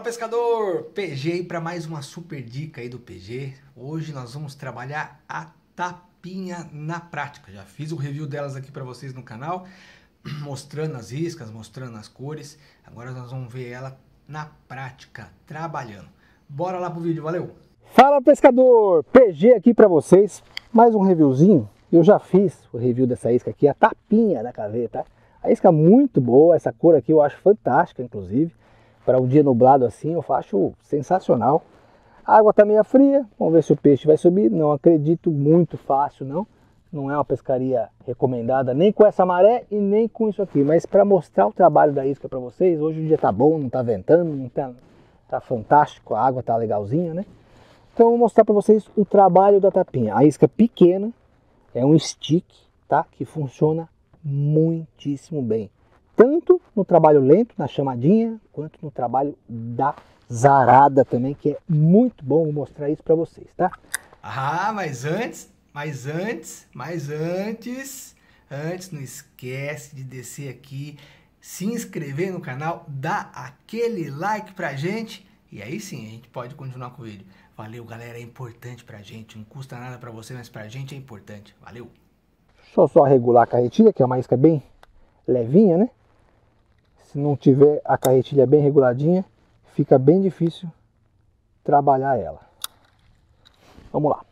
Fala pescador, PG aí para mais uma super dica aí do PG. Hoje nós vamos trabalhar a tapinha na prática. Já fiz o review delas aqui para vocês no canal, mostrando as iscas, mostrando as cores. Agora nós vamos ver ela na prática, trabalhando. Bora lá pro vídeo, valeu! Fala pescador, PG aqui para vocês. Mais um reviewzinho. Eu já fiz o review dessa isca aqui, a tapinha da caveta. A isca é muito boa, essa cor aqui eu acho fantástica, inclusive. Para um dia nublado assim, eu acho sensacional. A água está meio fria, vamos ver se o peixe vai subir. Não acredito muito fácil, não. Não é uma pescaria recomendada nem com essa maré e nem com isso aqui. Mas para mostrar o trabalho da isca para vocês, hoje o dia está bom, não está ventando, não tá fantástico, a água está legalzinha, né? Então eu vou mostrar para vocês o trabalho da tapinha. A isca pequena, é um stick, tá? Que funciona muitíssimo bem, tanto no trabalho lento, na chamadinha, quanto no trabalho da zarada também, que é muito bom. Vou mostrar isso para vocês, tá? Ah, mas antes, não esquece de descer aqui, se inscrever no canal, dar aquele like pra gente, e aí sim a gente pode continuar com o vídeo. Valeu galera, é importante pra gente, não custa nada pra você, mas pra gente é importante, valeu! Deixa eu só regular a carretilha, que é uma isca bem levinha, né? Se não tiver a carretilha bem reguladinha, fica bem difícil trabalhar ela. Vamos lá.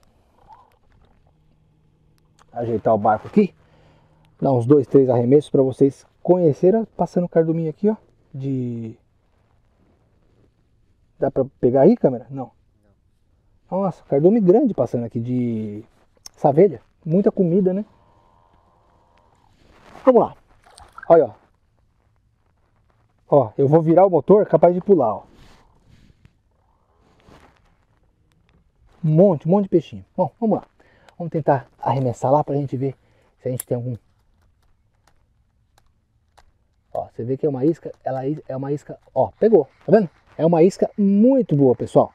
Ajeitar o barco aqui. Dar uns 2, 3 arremessos para vocês conhecerem. Passando o carduminho aqui, ó. Dá para pegar aí, câmera? Não. Nossa, cardume grande passando aqui de savelha. Muita comida, né? Vamos lá. Olha, ó. Ó, eu vou virar o motor, capaz de pular, ó. Um monte de peixinho. Bom, vamos lá. Vamos tentar arremessar lá pra gente ver se a gente tem algum. Ó, você vê que é uma isca, ela é uma isca, ó, pegou, tá vendo? É uma isca muito boa, pessoal.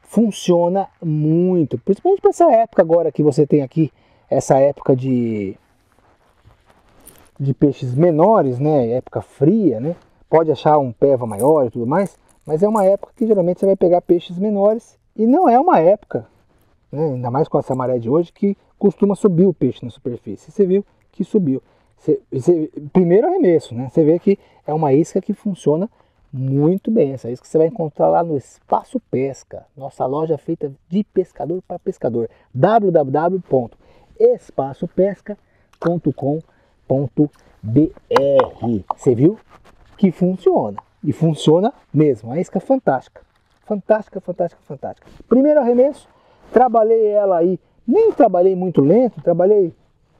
Funciona muito, principalmente pra essa época agora que você tem aqui, essa época de peixes menores, né? Época fria, né? Pode achar um peva maior e tudo mais, mas é uma época que geralmente você vai pegar peixes menores e não é uma época, né? Ainda mais com essa maré de hoje, que costuma subir o peixe na superfície. Você viu que subiu. Primeiro arremesso, né? Você vê que é uma isca que funciona muito bem. Essa isca você vai encontrar lá no Espaço Pesca, nossa loja feita de pescador para pescador. www.espaçopesca.com.br. Você viu que funciona, e funciona mesmo. A isca fantástica, fantástica, fantástica, fantástica. Primeiro arremesso, trabalhei ela aí, nem trabalhei muito lento, trabalhei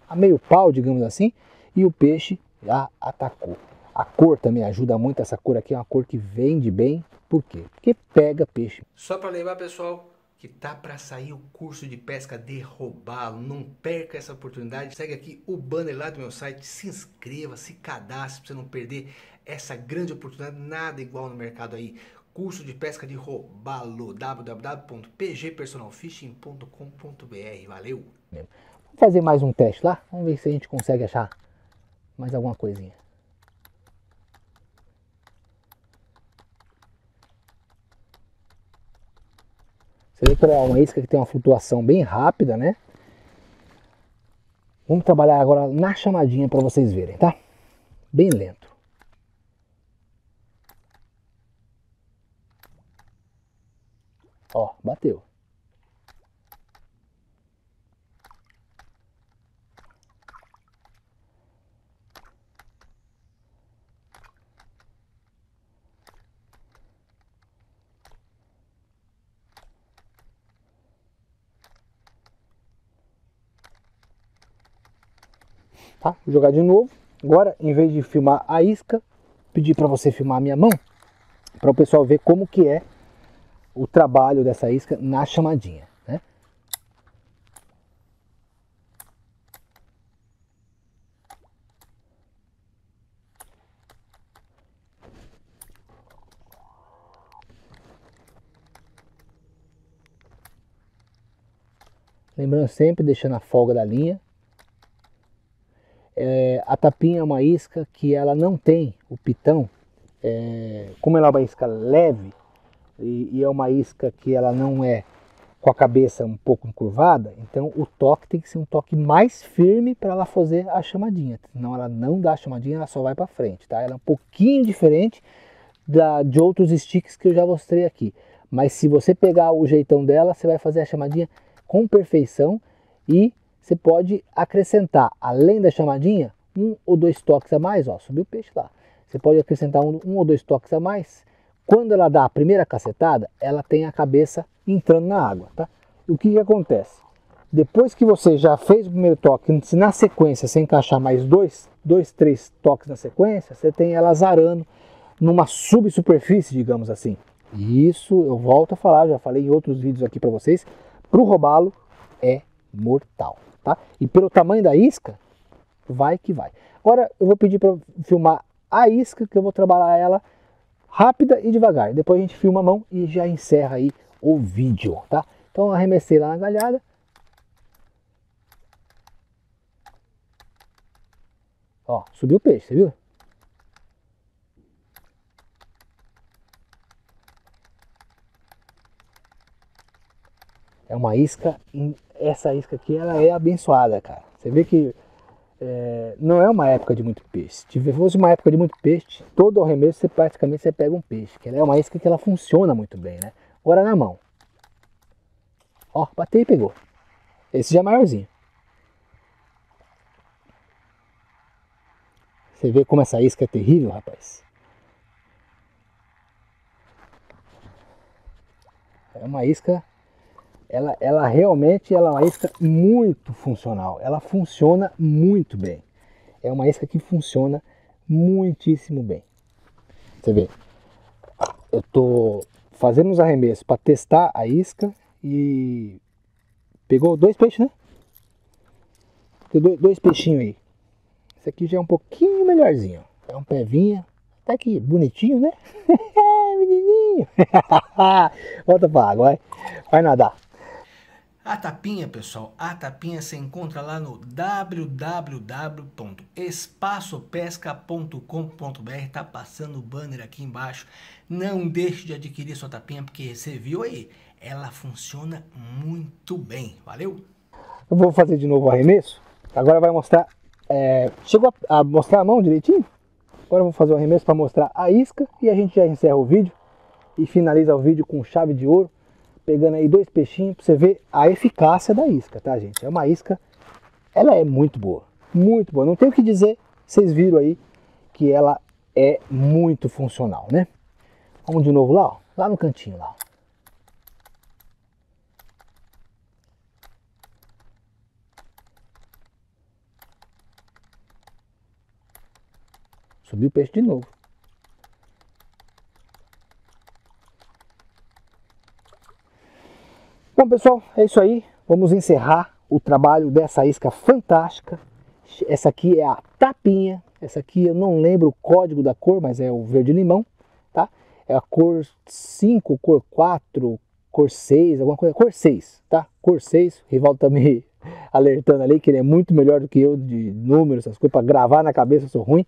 a meio pau, digamos assim, e o peixe já atacou. A cor também ajuda muito, essa cor aqui é uma cor que vende bem. Por quê? Porque pega peixe. Só para lembrar, pessoal, que tá para sair o curso de pesca de robalo. Não perca essa oportunidade. Segue aqui o banner lá do meu site, se inscreva, se cadastre para você não perder essa grande oportunidade, nada igual no mercado aí. Curso de pesca de robalo, www.pgpersonalfishing.com.br. valeu. Vamos fazer mais um teste lá, vamos ver se a gente consegue achar mais alguma coisinha. Você vê que é uma isca que tem uma flutuação bem rápida, né? Vamos trabalhar agora na chamadinha para vocês verem, tá? Bem lento. Ó, bateu. Tá? Vou jogar de novo. Agora, em vez de filmar a isca, pedir para você filmar a minha mão, para o pessoal ver como que é o trabalho dessa isca na chamadinha, né? Lembrando sempre, deixando a folga da linha. A tapinha é uma isca que ela não tem o pitão, como ela é uma isca leve, e é uma isca que ela não é com a cabeça um pouco encurvada, então o toque tem que ser um toque mais firme para ela fazer a chamadinha, senão ela não dá a chamadinha, ela só vai para frente, tá? Ela é um pouquinho diferente de outros sticks que eu já mostrei aqui, mas se você pegar o jeitão dela, você vai fazer a chamadinha com perfeição e você pode acrescentar, além da chamadinha, 1 ou 2 toques a mais, ó, subiu o peixe lá, você pode acrescentar 1 ou 2 toques a mais. Quando ela dá a primeira cacetada, ela tem a cabeça entrando na água, tá? O que que acontece? Depois que você já fez o primeiro toque, se na sequência você encaixar mais 2, 3 toques na sequência, você tem ela zarando numa subsuperfície, digamos assim. E isso, eu volto a falar, já falei em outros vídeos aqui para vocês, para o robalo é mortal, tá? E pelo tamanho da isca, vai que vai. Agora eu vou pedir para filmar a isca, que eu vou trabalhar ela rápida e devagar, depois a gente filma a mão e já encerra aí o vídeo, tá? Então arremessei lá na galhada, ó, subiu o peixe, você viu? É uma isca, essa isca aqui ela é abençoada, cara. Você vê que não é uma época de muito peixe. Se fosse uma época de muito peixe, todo o remesso você praticamente você pega um peixe. Que ela é uma isca que ela funciona muito bem, né? Agora na mão, ó, bateu e pegou. Esse já é maiorzinho. Você vê como essa isca é terrível, rapaz. É uma isca, ela realmente ela é uma isca muito funcional. Ela funciona muito bem. É uma isca que funciona muitíssimo bem. Você vê, eu tô fazendo os arremessos para testar a isca e pegou 2 peixes, né? Tem 2 peixinhos aí. Esse aqui já é um pouquinho melhorzinho. É um pevinha. Tá aqui, bonitinho, né? Menininho. Volta para a água, vai nadar. A tapinha, pessoal, a tapinha se encontra lá no www.espaçopesca.com.br. Tá passando o banner aqui embaixo. Não deixe de adquirir sua tapinha, porque você viu aí, ela funciona muito bem. Valeu? Eu vou fazer de novo o arremesso. Agora vai mostrar... chegou a mostrar a mão direitinho? Agora eu vou fazer o arremesso para mostrar a isca e a gente já encerra o vídeo e finaliza o vídeo com chave de ouro. Pegando aí 2 peixinhos para você ver a eficácia da isca, tá, gente? É uma isca, ela é muito boa, muito boa. Não tem o que dizer, vocês viram aí que ela é muito funcional, né? Vamos de novo lá, ó, lá no cantinho lá. Subiu o peixe de novo. Bom, pessoal, é isso aí. Vamos encerrar o trabalho dessa isca fantástica. Essa aqui é a tapinha. Essa aqui eu não lembro o código da cor, mas é o verde-limão, tá? É a cor 5, cor 4, cor 6, alguma coisa. Cor 6, tá? Cor 6. O Rivaldo tá me alertando ali que ele é muito melhor do que eu de números, essas coisas. Para gravar na cabeça eu sou ruim.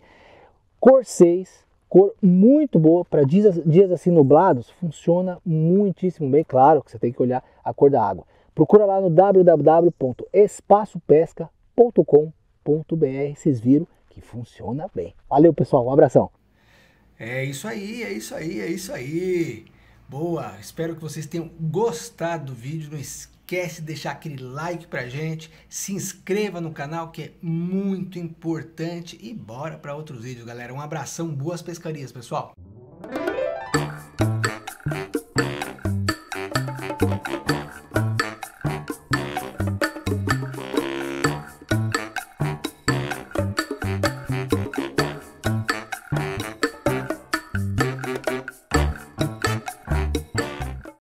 Cor 6. Cor muito boa para dias assim nublados, funciona muitíssimo bem. Claro que você tem que olhar a cor da água. Procura lá no www.espaçopesca.com.br. Vocês viram que funciona bem. Valeu, pessoal, um abração. É isso aí, é isso aí, é isso aí. Boa, espero que vocês tenham gostado do vídeo. Não esquece de deixar aquele like pra gente, se inscreva no canal que é muito importante e bora para outros vídeos, galera. Um abração, boas pescarias, pessoal!